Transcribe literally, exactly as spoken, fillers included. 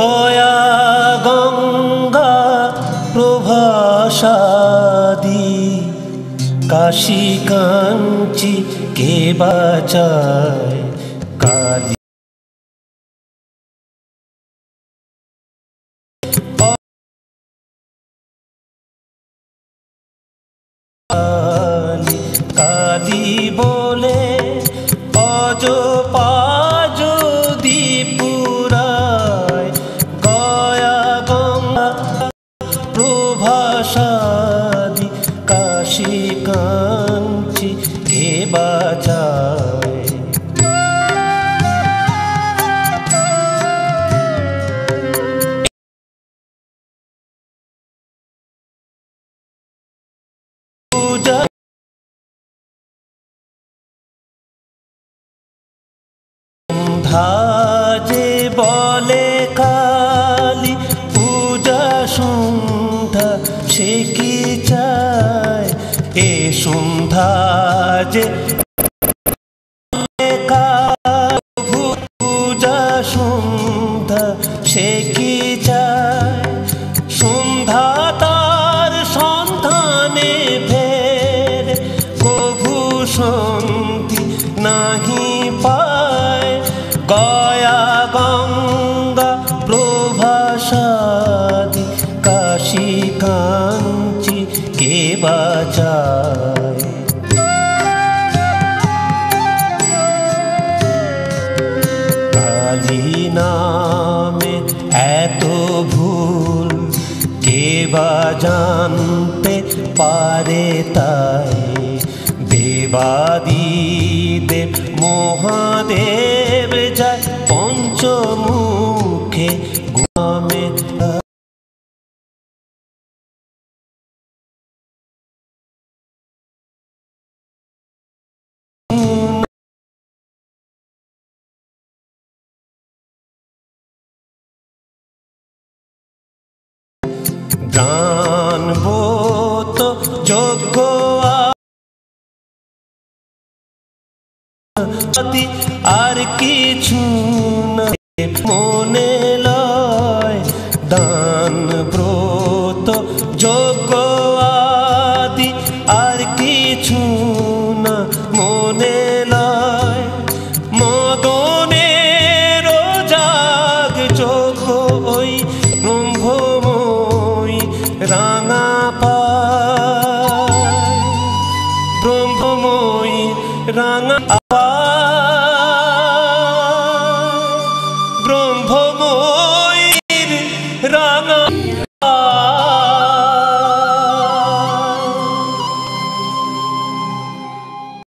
गया गंगा प्रभासादी काशी कांची के बचाए काली काली बोले अजो पाजो दीपुराय गया गंगा प्रभासादी काशी कांची के बचाए। धाजे बोले काली पूजा सुंधा से की चाय ए सुंधा जे पूजा सुंधा से की चाय सुंधा तार सन्धाने फेर कभू सन्धि नाही पाए गया गंगा प्रभासादी काशी कांची के बचाए। काली नामे एतो भूल के जानते पारे ताई देवादी देव महादेव जय पंचमुखे गुणामे जानबो तो जोग्य आति आर किछु ना मने लय दान ब्रत जोग्य आदि आर किछु ना मने लय मदनेर जाग जोग ओई ब्रह्ममयी रांगा पाय ब्रह्ममयी रांगा ब्रह्ममयी रांगा।